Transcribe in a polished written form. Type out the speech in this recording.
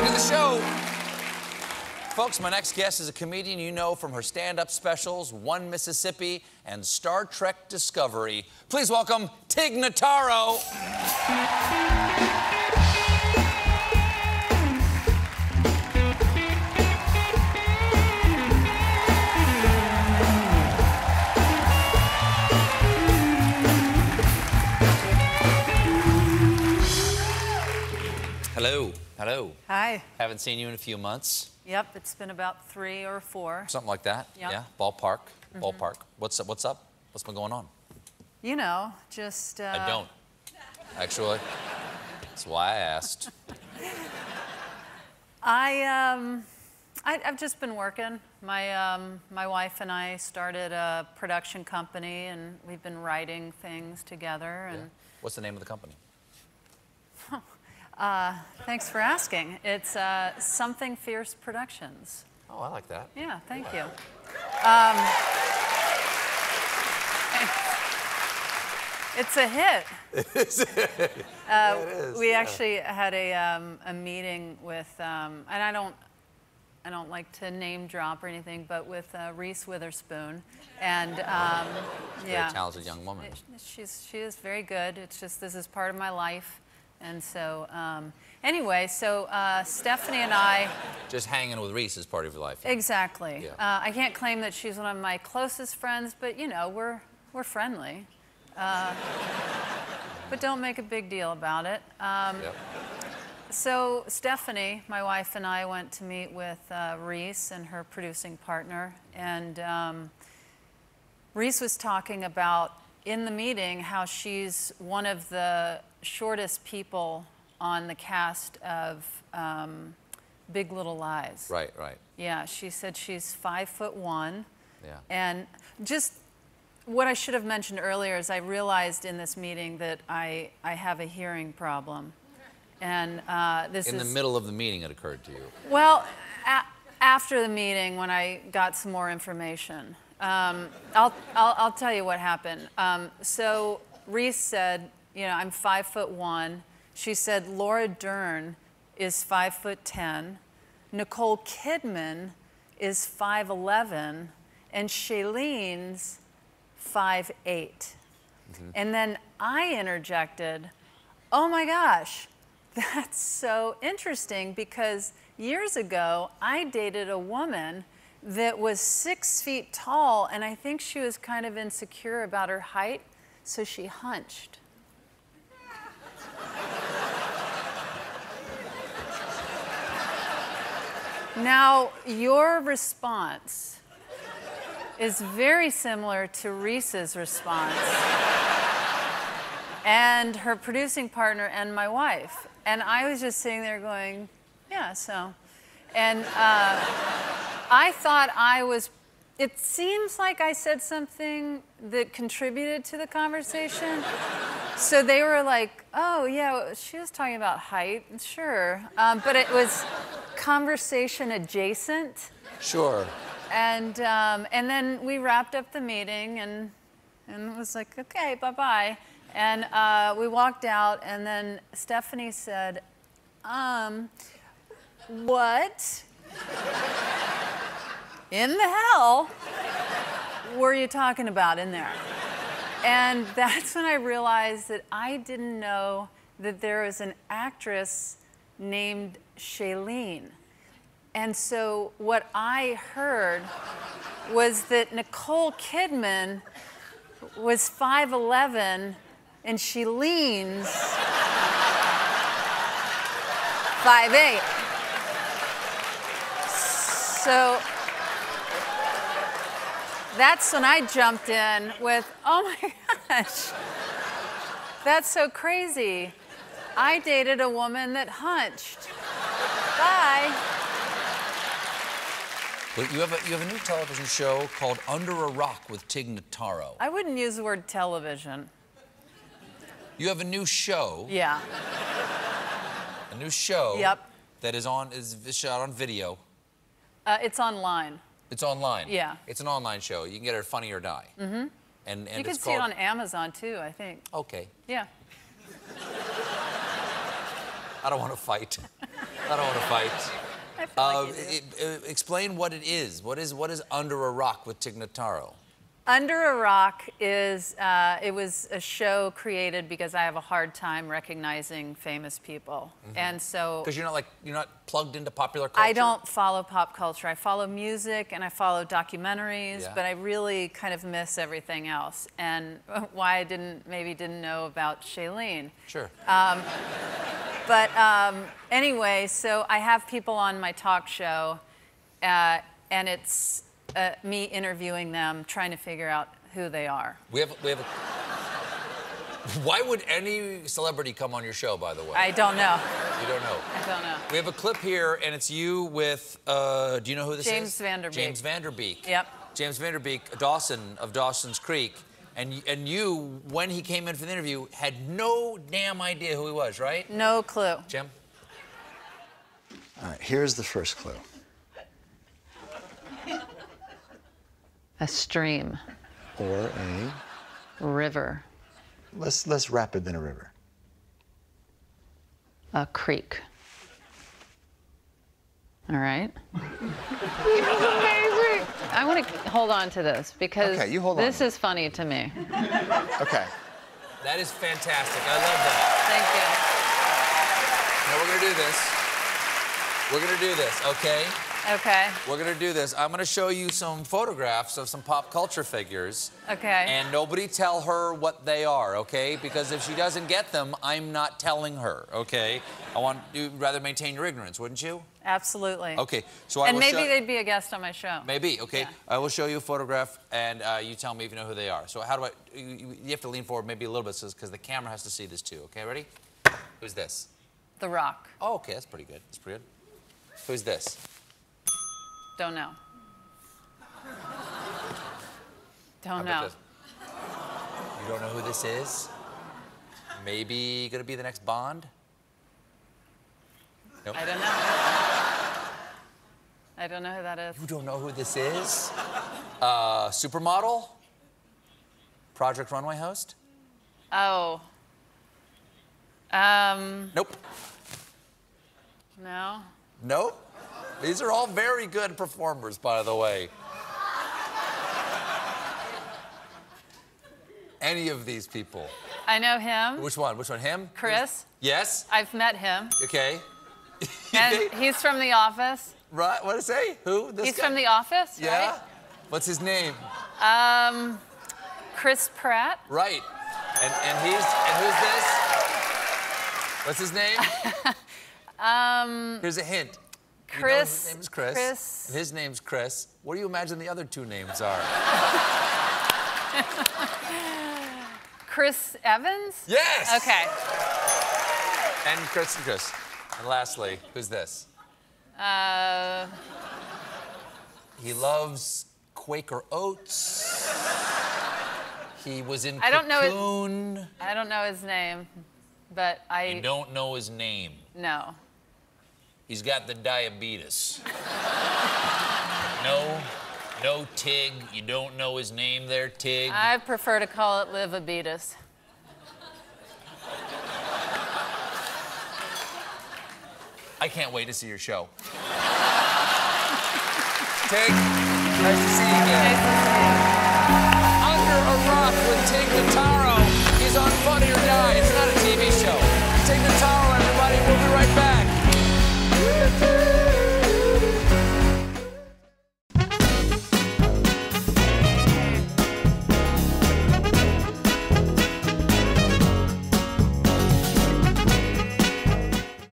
back to the show. Folks, my next guest is a comedian you know from her stand-up specials, One Mississippi and Star Trek Discovery. Please welcome Tig Notaro. Hello. Hello. Hi. Haven't seen you in a few months. Yep, it's been about 3 or 4. Something like that. Yep. Yeah. Ballpark. Mm-hmm. Ballpark. What's up? What's up? What's been going on? You know, just. I don't. Actually, that's why I asked. I've just been working. My wife and I started a production company, and we've been writing things together. And yeah. What's the name of the company? Thanks for asking. It's Something Fierce Productions. Oh, I like that. Yeah, thank you. It's a hit. It is. We actually had a meeting with, and I don't like to name drop or anything, but with Reese Witherspoon, and yeah, very talented young woman. She is very good. It's just this is part of my life. And so, anyway, so Stephanie and I... Just hanging with Reese is part of your life. Yeah. Exactly. Yeah. I can't claim that she's one of my closest friends, but, you know, we're friendly. But don't make a big deal about it. Yep. So Stephanie, my wife, and I went to meet with Reese and her producing partner. And Reese was talking about, in the meeting, how she's one of the shortest people on the cast of Big Little Lies. Right, right. Yeah, she said she's 5'1". Yeah. And just what I should have mentioned earlier is I realized in this meeting that I have a hearing problem. And this is... In the middle of the meeting it occurred to you. Well, after the meeting when I got some more information. I'll tell you what happened. So Reese said, you know, I'm 5'1". She said Laura Dern is 5'10". Nicole Kidman is 5'11", and Shailene's 5'8". Mm-hmm. And then I interjected, "Oh my gosh, that's so interesting because years ago I dated a woman that was 6 feet tall, and I think she was kind of insecure about her height, so she hunched." Now, your response is very similar to Reese's response and her producing partner and my wife. And I was just sitting there going, yeah, so. And I thought I was, it seems like I said something that contributed to the conversation. So they were like, oh, yeah, she was talking about height, sure. But it was conversation adjacent. Sure. And then we wrapped up the meeting and it was like, okay, bye-bye. And we walked out and then Stephanie said, what in the hell were you talking about in there? And that's when I realized that I didn't know that there was an actress named Shailene. And so what I heard was that Nicole Kidman was 5'11", and Shailene's 5'8". So that's when I jumped in with, oh my gosh, that's so crazy. I dated a woman that hunched. Bye. Well, you have a new television show called Under a Rock with Tig Notaro. I wouldn't use the word television. You have a new show. Yeah. A new show. Yep. That is shot on video. It's online. It's online? Yeah. It's an online show. You can get it at Funny or Die. Mm-hmm. And you can see it on Amazon, too, I think. Okay. Yeah. I don't want to fight. I don't want to fight. Explain what it is. What is Under a Rock with Tig Notaro? Under a Rock is, it was a show created because I have a hard time recognizing famous people. Mm-hmm. And so... Because you're not plugged into popular culture? I don't follow pop culture. I follow music and I follow documentaries, yeah. But I really kind of miss everything else. And why I maybe didn't know about Shailene. Sure. Anyway, so I have people on my talk show, and it's... me interviewing them, trying to figure out who they are. We have a... Why would any celebrity come on your show, by the way? I don't know. You don't know? I don't know. We have a clip here, and it's you with... do you know who this is? James Vanderbeek. James Vanderbeek. Yep. James Vanderbeek, Dawson of Dawson's Creek. And you, when he came in for the interview, had no damn idea who he was, right? No clue. Jim? All right, here's the first clue. A stream. Or a... river. Less rapid than a river. A creek. All right. This is amazing. I want to hold on to this, because okay, you hold on. This is funny to me. Okay. That is fantastic. I love that. Thank you. Now we're going to do this. We're going to do this, okay? Okay. We're going to do this. I'm going to show you some photographs of some pop culture figures. Okay. And nobody tell her what they are, okay? Because if she doesn't get them, I'm not telling her, okay? I want you to rather maintain your ignorance, wouldn't you? Absolutely. Okay. So maybe they'd be a guest on my show. Maybe, okay. Yeah. I will show you a photograph, and you tell me if you know who they are. So how do I... You have to lean forward maybe a little bit, because the camera has to see this, too. Okay, ready? Who's this? The Rock. Oh, okay. That's pretty good. That's pretty good. Who's this? Don't know. Don't know. You don't know who this is? Maybe gonna be the next Bond? Nope. I don't know. I don't know who that is. You don't know who this is? Supermodel? Project Runway host? Oh. Nope. No? Nope. These are all very good performers, by the way. Any of these people. I know him. Which one? Which one? Him? Chris. Yes? I've met him. Okay. And he's from The Office. Right? What did I say? Who? This guy? He's from The Office, yeah? Right? What's his name? Chris Pratt. Right. And who's this? What's his name? Here's a hint. Chris. You know his name's Chris. Chris. And his name's Chris. What do you imagine the other two names are? Chris Evans? Yes! Okay. And Chris and Chris. And lastly, who's this? He loves Quaker Oats. He was in Cocoon. I don't know his name, but I... You don't know his name? No. He's got the diabetes. No Tig. You don't know his name there, Tig? I prefer to call it Liv-a-beatis. I can't wait to see your show. Tig, nice to see you again. Under a Rock with Tig Notaro.